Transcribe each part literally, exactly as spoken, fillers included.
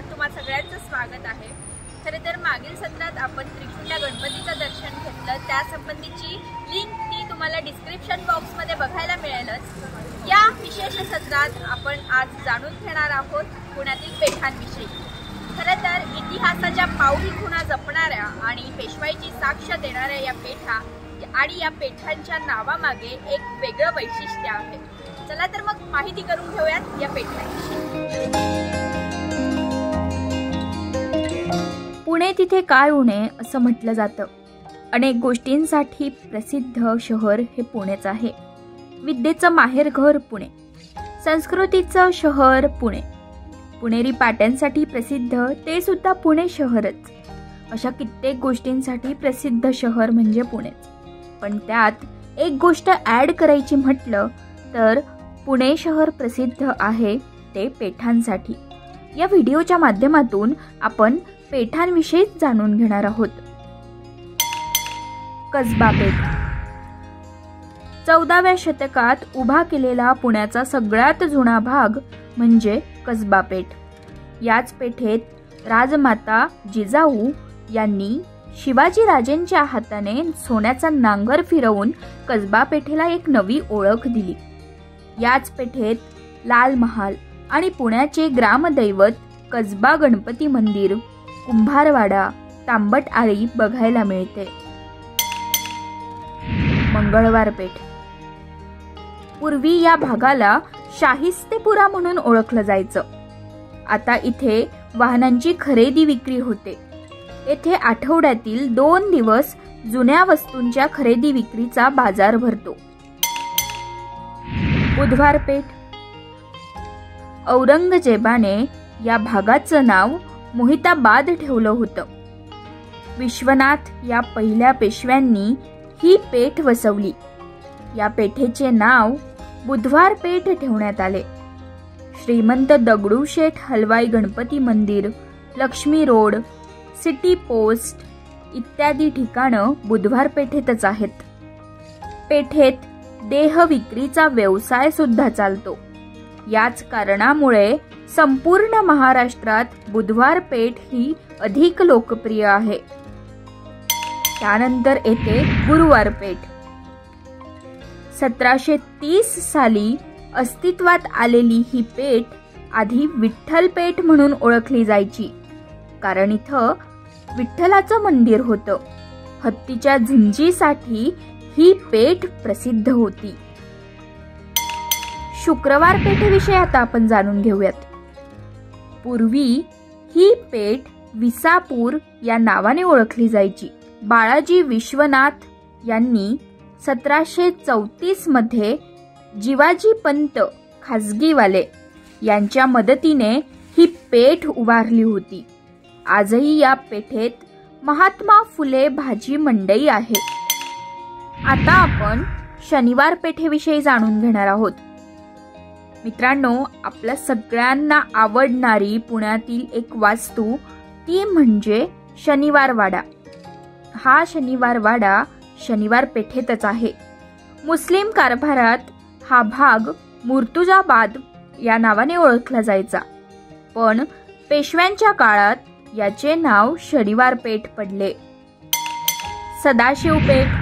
सत्रात तुम्हाला सगळ्यांचं स्वागत आहे। खरे तर मागील सत्रात आपण त्रिशूलला गणपतीचं दर्शन घेतलं, त्या संबंधीची लिंक ती तुम्हाला डिस्क्रिप्शन बॉक्स मध्ये बघायला मिळेलच। या विशेष सत्रात आपण आज जाणून घेणार आहोत पुण्यातील पेठांविषयी। खरे तर इतिहासाच्या पाऊली खुणा जपणाऱ्या आणि पेशवाईची साक्ष देणाऱ्या या पेठा आणि या पेठांच्या नावामागे एक वेगळं वैशिष्ट्य आहे। चला तर मग माहिती करून घेऊयात या पेठांची। पुणे तिथे काय उणे असं म्हटलं जातं। अनेक गोष्टींसाठी प्रसिद्ध शहर हे पुणेच आहे। विद्येचं माहेरघर पुणे, संस्कृतीचं शहर पुणे, पुणेरी पाट्यांसाठी प्रसिद्ध ते सुद्धा पुणे शहरच, अशा कित्येक गोष्टींसाठी प्रसिद्ध शहर म्हणजे पुणेच। पण त्यात एक गोष्ट ॲड करायची म्हटलं तर पुणे शहर प्रसिद्ध आहे ते पेठांसाठी। या व्हिडिओच्या माध्यमातून आपण पेठांविषयी जाणून घेणार आहोत। कसबा पेठ चौदाव्या शतकात उभा केलेला पुण्याचा सगळ्यात जुना भाग म्हणजे कसबा पेठ। याच पेठेत राजमाता जिजाऊ यांनी शिवाजी राजेंच्या हाताने सोन्याचा नांगर फिरवून कसबा पेठेला एक नवी ओळख दिली। याच पेठेत लाल महाल आणि पुण्याचे ग्रामदैवत कसबा गणपती मंदिर, कुंभारवाडा, तांबट आळी बघायला मिळते। मंगळवार पेठ पूर्वी या भागाला शाहिस्तेपुरा म्हणून ओळखलं जायचं। आता इथे वाहनांची खरेदी विक्री होते। येथे आठवड्यातील दोन दिवस जुन्या वस्तूंच्या खरेदी विक्रीचा बाजार भरतो। बुधवार पेठ औरंगजेबाने या भागाचं नाव मोहिताबाद ठेवलं होतं। विश्वनाथ या पहिल्या पेशव्यांनी ही पेठ वसवली। या पेठेचे नाव बुधवार पेठ ठेवण्यात आले। श्रीमंत दगडूशेठ हलवाई गणपती मंदिर, लक्ष्मी रोड, सिटी पोस्ट इत्यादी ठिकाणं बुधवार पेठेतच आहेत। पेठेत देह विक्रीचा व्यवसाय सुद्धा चालतो। याच कारणामुळे संपूर्ण महाराष्ट्रात बुधवार पेठ ही अधिक लोकप्रिय आहे। त्यानंतर येते गुरुवार पेठ। सतराशे तीस साली अस्तित्वात आलेली ही पेठ आधी विठ्ठल पेठ म्हणून ओळखली जायची, कारण इथं विठ्ठलाचं मंदिर होतं। हत्तीच्या झुंजीसाठी ही पेठ प्रसिद्ध होती। शुक्रवार पेठेविषयी आता आपण जाणून घेऊयात। पूर्वी ही पेठ विसापूर या नावाने ओळखली जायची। बाळाजी विश्वनाथ यांनी सतराशे चौतीस मध्ये जिवाजी पंत खासगीवाले यांच्या मदतीने ही पेठ उभारली होती। आजही या पेठेत महात्मा फुले भाजी मंडई आहे। आता आपण शनिवार पेठेविषयी जाणून घेणार आहोत। मित्रांनो, आपल्या सगळ्यांना आवडणारी पुण्यातील एक वास्तू ती म्हणजे शनिवार वाडा। हा शनिवार वाडा शनिवार पेठेतच आहे। मुस्लिम कारभारात हा भाग मुर्तुजाबाद या नावाने ओळखला जायचा, पण पेशव्यांच्या काळात याचे नाव शनिवार पेठ पडले। सदाशिव पेठ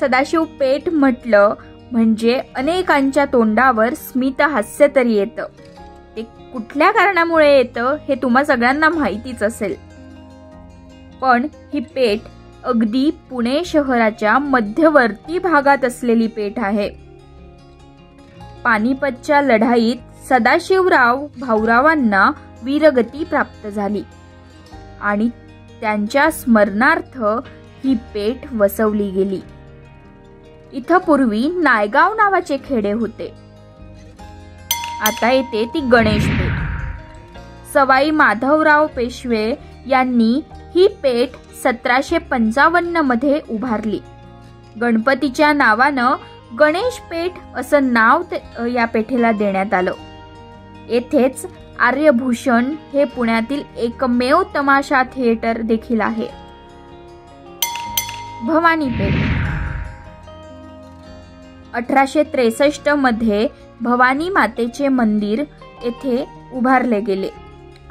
सदाशिव पेठ म्हटलं म्हणजे अनेकांच्या तोंडावर स्मित हास्य तरी येतं। ते कुठल्या कारणामुळे येतं हे तुम्हा सगळ्यांना माहितीच असेल। पण ही पेठ अगदी पुणे शहराच्या मध्यवर्ती भागात असलेली पेठ आहे। पानिपतच्या लढाईत सदाशिवराव भाऊरावांना वीरगती प्राप्त झाली आणि त्यांच्या स्मरणार्थ ही पेठ वसवली गेली। इथं पूर्वी नायगाव नावाचे खेडे होते। आता येते ती गणेश पेठ। सवाई माधवराव पेशवे यांनी ही पेठ सतराशे पंचावन्न मध्ये उभारली। गणपतीच्या नावानं गणेश पेठ असं नाव या पेठेला देण्यात आलं। येथेच आर्यभूषण हे पुण्यातील एकमेव तमाशा थिएटर देखील आहे। भवानी पेठ अठराशे त्रेसष्ट मध्ये भवानी मातेचे मंदिर येथे उभारले गेले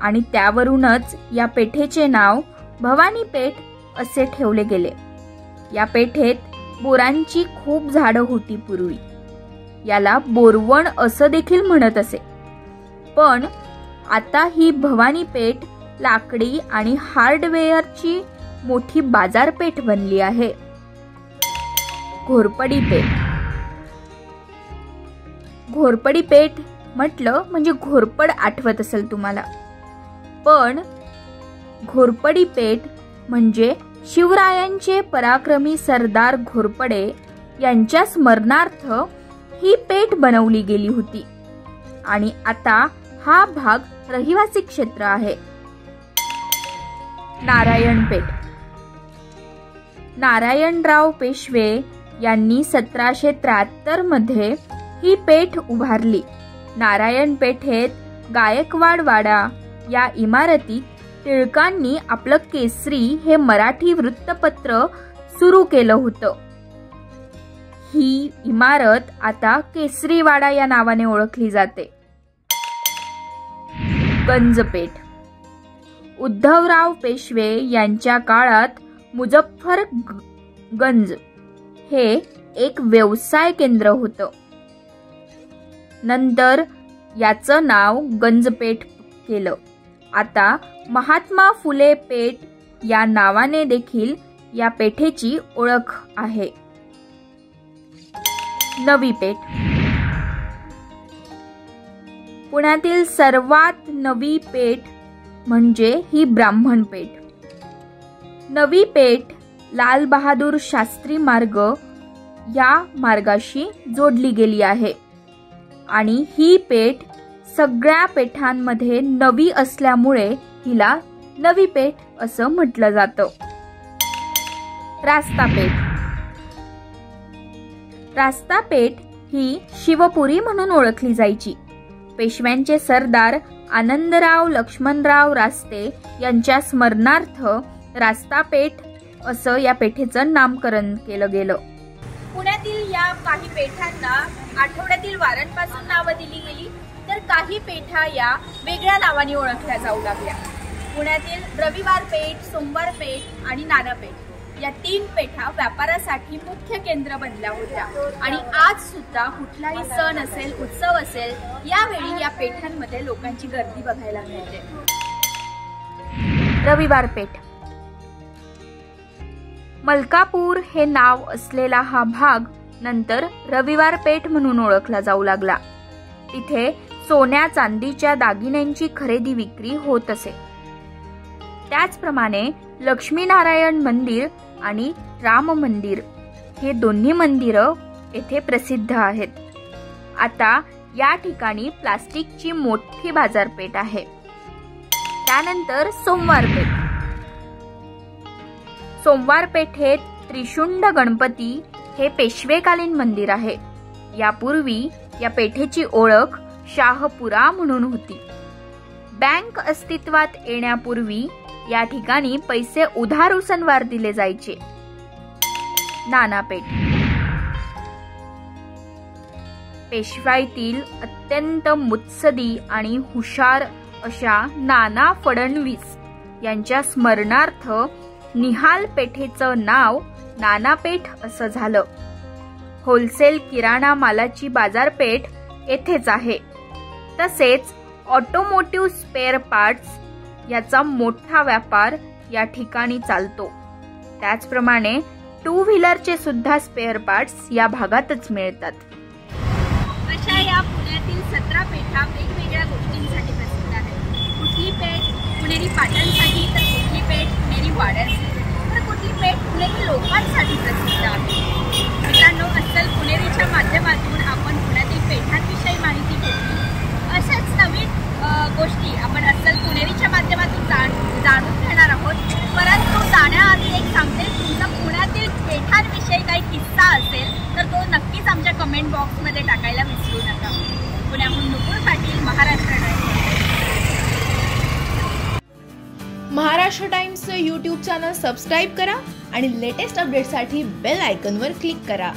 आणि त्यावरूनच या पेठेचे नाव भवानी पेठ असे ठेवले गेले। या पेठेत बोरांची खूप झाडे होती पूर्वी। याला बोरवण असे देखील म्हणत असे, पण आता ही भवानी पेठ लाकडी आणि हार्डवेअरची मोठी बाजारपेठ बनली आहे। घोरपडी पेठ, घोरपडी पेठ म्हटलं म्हणजे घोरपड आठवत असेल तुम्हाला, पण घोरपडी पेठ म्हणजे शिवरायांचे पराक्रमी सरदार घोरपडे यांच्या स्मरणार्थ ही पेठ बनवली गेली होती आणि आता हा भाग रहिवासी क्षेत्र आहे। नारायण पेठ, नारायणराव पेशवे यांनी सतराशे त्र्याहत्तर मध्ये ही पेठ उभारली। नारायण पेठेत गायकवाड वाडा या इमारतीत टिळकांनी आपलं केसरी हे मराठी वृत्तपत्र सुरू केलं होतं। ही इमारत आता केसरी वाडा या नावाने ओळखली जाते। गंजपेठ, उद्धवराव पेशवे यांच्या काळात मुजफ्फर गंज हे एक व्यवसाय केंद्र होतं। नंतर याचं नाव गंजपेठ केलं। आता महात्मा फुले पेठ या नावाने देखील या पेठेची ओळख आहे। नवी पेठ, पुण्यातील सर्वात नवी पेठ म्हणजे ही ब्राह्मण पेठ। नवी पेठ लाल बहादूर शास्त्री मार्ग या मार्गाशी जोडली गेली आहे आणि ही पेठ सगळ्या पेठांमध्ये नवी असल्यामुळे हिला नवी पेठ असं म्हटलं जातं। रास्ता पेठ, रास्ता पेठ ही शिवपुरी म्हणून ओळखली जायची। पेशव्यांचे सरदार आनंदराव लक्ष्मणराव रास्ते यांच्या स्मरणार्थ रास्ता पेठ असं या पेठेचं नामकरण केलं गेलं। पुण्यातील या काही पेठांना आठवड्यातील वारांपासून नावं दिली गेली, तर काही पेठा या वेगळ्या नावाने ओळखल्या जाऊ लागल्या। पुण्यातील रविवार पेठ, सोमवार पेठ आणि नानापेठ या तीन पेठा व्यापारासाठी मुख्य केंद्र बनल्या होत्या आणि आज सुद्धा कुठलाही सण असेल, उत्सव असेल यावेळी या पेठांमध्ये लोकांची गर्दी बघायला मिळते। रविवार पेठ, मलकापूर हे नाव असलेला हा भाग नंतर रविवार पेठ म्हणून ओळखला जाऊ लागला। तिथे सोन्या चांदीच्या दागिन्यांची खरेदी विक्री होत असे। त्याचप्रमाणे लक्ष्मीनारायण मंदिर आणि राम मंदिर हे दोन्ही मंदिरं येथे प्रसिद्ध आहेत। आता या ठिकाणी प्लास्टिकची मोठी बाजारपेठ आहे। त्यानंतर सोमवार पेठ, सोमवार पेठेत त्रिशुंड गणपती हे पेशवेकालीन मंदिर आहे। यापूर्वी या पेठेची ओळख शाहपुरा म्हणून होती। बँक अस्तित्वात येण्यापूर्वी या ठिकाणी पैसे उधार उसनवार दिले जायचे। नानापेठ, पेशवाईतील अत्यंत मुत्सदी आणि हुशार अशा नाना फडणवीस यांच्या स्मरणार्थ निहाल पेठेचं नाव नानापेठ असं झालं। होलसेल किराणा मालाची बाजारपेठ येथेच आहे, तसेच ऑटोमोटिव्ह स्पेअर पार्ट्स याचा मोठा व्यापार या ठिकाणी चालतो। त्याचप्रमाणे टू व्हीलरचे सुद्धा स्पेअर पार्ट्स या भागातच मिळतात। अशा या पुण्यातील सतरा पेठा वेगवेगळ्या गोष्टींसाठी प्रसिद्ध आहेत। कुठली पेठ पुणेरी पाटणसाठी, तर कुठली पेठ पुणेरी वाड्यासाठी, तर कुठली पेठ पुणेरी लोकांसाठी प्रसिद्ध आहे। मित्रांनो, अस्सल पुणेरीच्या माध्यमातून आपण पुण्यातील पेठांविषयी माहिती घेतली। अशाच नवीन गोष्टी आपण अस्सल पुणेरीच्या माध्यमातून जाण जाणून घेणार आहोत। परंतु जाण्याआधी एक सांगते, तुमचा पुण्यातील पेठांविषयी काही किस्सा असेल तर तो नक्कीच आमच्या कमेंट बॉक्समध्ये टाकायला विसरू नका। पुण्याहून नुपूर पाटील, महाराष्ट्र टाइम्स। महाराष्ट्र टाइम्सचं यूट्यूब चॅनल सबस्क्राईब करा आणि लेटेस्ट अपडेटसाठी बेल आयकॉनवर क्लिक करा।